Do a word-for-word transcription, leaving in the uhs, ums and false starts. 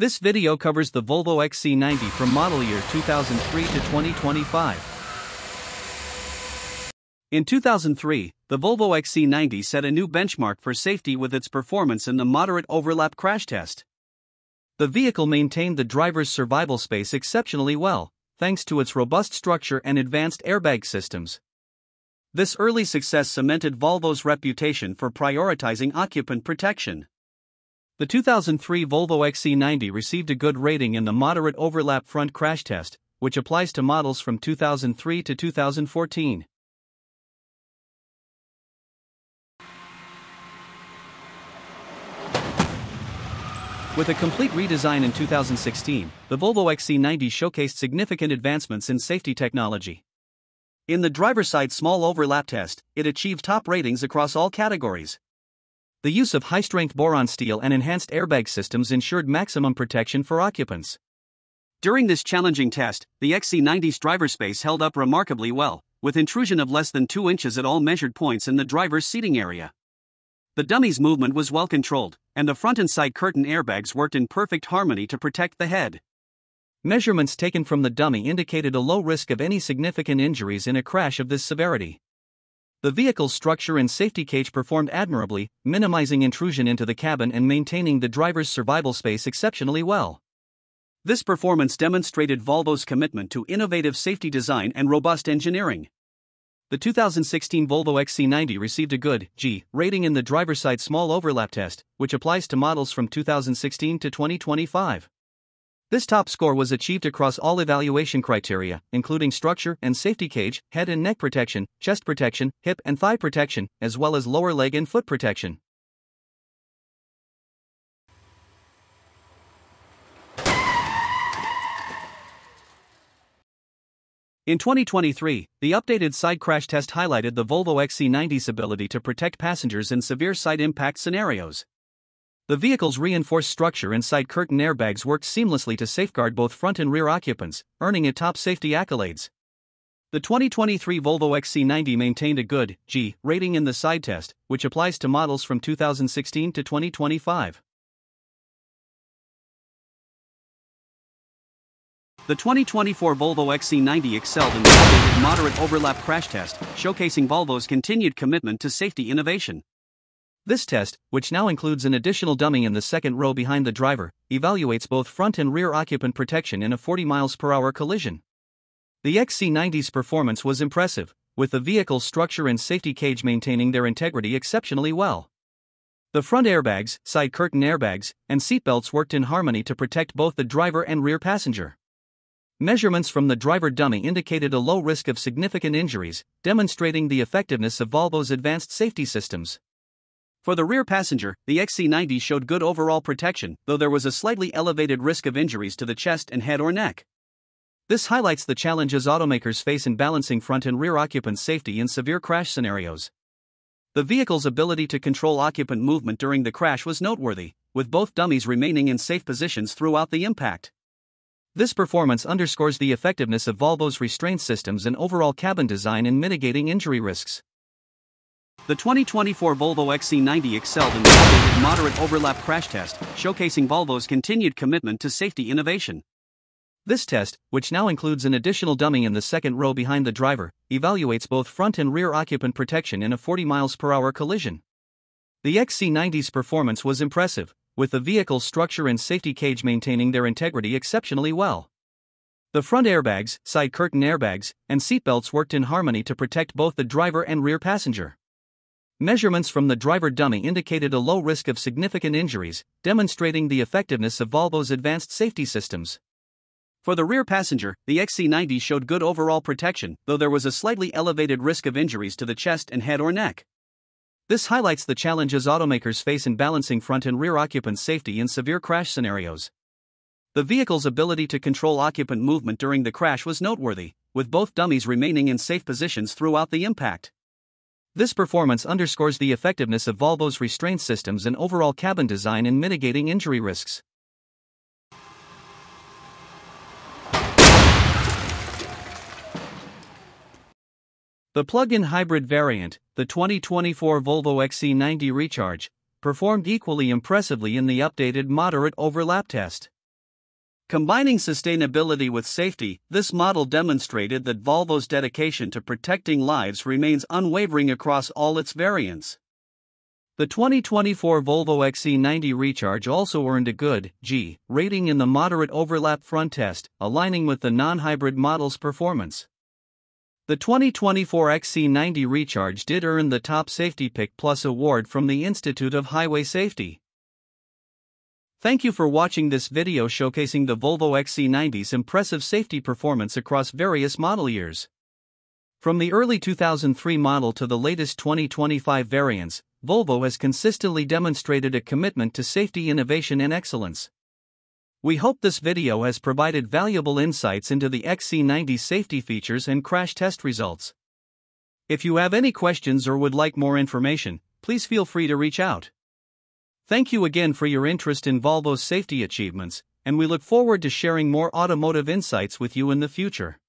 This video covers the Volvo X C ninety from model year two thousand three to twenty twenty-five. In two thousand three, the Volvo X C ninety set a new benchmark for safety with its performance in the moderate overlap crash test. The vehicle maintained the driver's survival space exceptionally well, thanks to its robust structure and advanced airbag systems. This early success cemented Volvo's reputation for prioritizing occupant protection. The two thousand three Volvo X C ninety received a good rating in the moderate overlap front crash test, which applies to models from two thousand three to two thousand fourteen. With a complete redesign in two thousand sixteen, the Volvo X C ninety showcased significant advancements in safety technology. In the driver-side small overlap test, it achieved top ratings across all categories. The use of high-strength boron steel and enhanced airbag systems ensured maximum protection for occupants. During this challenging test, the X C ninety's driver space held up remarkably well, with intrusion of less than two inches at all measured points in the driver's seating area. The dummy's movement was well controlled, and the front and side curtain airbags worked in perfect harmony to protect the head. Measurements taken from the dummy indicated a low risk of any significant injuries in a crash of this severity. The vehicle's structure and safety cage performed admirably, minimizing intrusion into the cabin and maintaining the driver's survival space exceptionally well. This performance demonstrated Volvo's commitment to innovative safety design and robust engineering. The two thousand sixteen Volvo X C ninety received a good G rating in the driver-side small overlap test, which applies to models from two thousand sixteen to twenty twenty-five. This top score was achieved across all evaluation criteria, including structure and safety cage, head and neck protection, chest protection, hip and thigh protection, as well as lower leg and foot protection. In twenty twenty-three, the updated side crash test highlighted the Volvo X C ninety's ability to protect passengers in severe side impact scenarios. The vehicle's reinforced structure and side curtain airbags worked seamlessly to safeguard both front and rear occupants, earning it top safety accolades. The twenty twenty-three Volvo X C ninety maintained a good G rating in the side test, which applies to models from two thousand sixteen to twenty twenty-five. The twenty twenty-four Volvo X C ninety excelled in the updated moderate overlap crash test, showcasing Volvo's continued commitment to safety innovation. This test, which now includes an additional dummy in the second row behind the driver, evaluates both front and rear occupant protection in a forty miles per hour collision. The X C ninety's performance was impressive, with the vehicle's structure and safety cage maintaining their integrity exceptionally well. The front airbags, side curtain airbags, and seatbelts worked in harmony to protect both the driver and rear passenger. Measurements from the driver dummy indicated a low risk of significant injuries, demonstrating the effectiveness of Volvo's advanced safety systems. For the rear passenger, the X C ninety showed good overall protection, though there was a slightly elevated risk of injuries to the chest and head or neck. This highlights the challenges automakers face in balancing front and rear occupant safety in severe crash scenarios. The vehicle's ability to control occupant movement during the crash was noteworthy, with both dummies remaining in safe positions throughout the impact. This performance underscores the effectiveness of Volvo's restraint systems and overall cabin design in mitigating injury risks. The twenty twenty-four Volvo X C ninety excelled in the updated moderate overlap crash test, showcasing Volvo's continued commitment to safety innovation. This test, which now includes an additional dummy in the second row behind the driver, evaluates both front and rear occupant protection in a forty miles per hour collision. The X C ninety's performance was impressive, with the vehicle's structure and safety cage maintaining their integrity exceptionally well. The front airbags, side curtain airbags, and seatbelts worked in harmony to protect both the driver and rear passenger. Measurements from the driver dummy indicated a low risk of significant injuries, demonstrating the effectiveness of Volvo's advanced safety systems. For the rear passenger, the X C ninety showed good overall protection, though there was a slightly elevated risk of injuries to the chest and head or neck. This highlights the challenges automakers face in balancing front and rear occupant safety in severe crash scenarios. The vehicle's ability to control occupant movement during the crash was noteworthy, with both dummies remaining in safe positions throughout the impact. This performance underscores the effectiveness of Volvo's restraint systems and overall cabin design in mitigating injury risks. The plug-in hybrid variant, the twenty twenty-four Volvo X C ninety Recharge, performed equally impressively in the updated moderate overlap test. Combining sustainability with safety, this model demonstrated that Volvo's dedication to protecting lives remains unwavering across all its variants. The twenty twenty-four Volvo X C ninety Recharge also earned a good G rating in the moderate overlap front test, aligning with the non-hybrid model's performance. The twenty twenty-four X C ninety Recharge did earn the top Safety Pick Plus award from the Institute of Highway Safety. Thank you for watching this video showcasing the Volvo X C ninety's impressive safety performance across various model years. From the early two thousand three model to the latest twenty twenty-five variants, Volvo has consistently demonstrated a commitment to safety innovation and excellence. We hope this video has provided valuable insights into the X C ninety's safety features and crash test results. If you have any questions or would like more information, please feel free to reach out. Thank you again for your interest in Volvo's safety achievements, and we look forward to sharing more automotive insights with you in the future.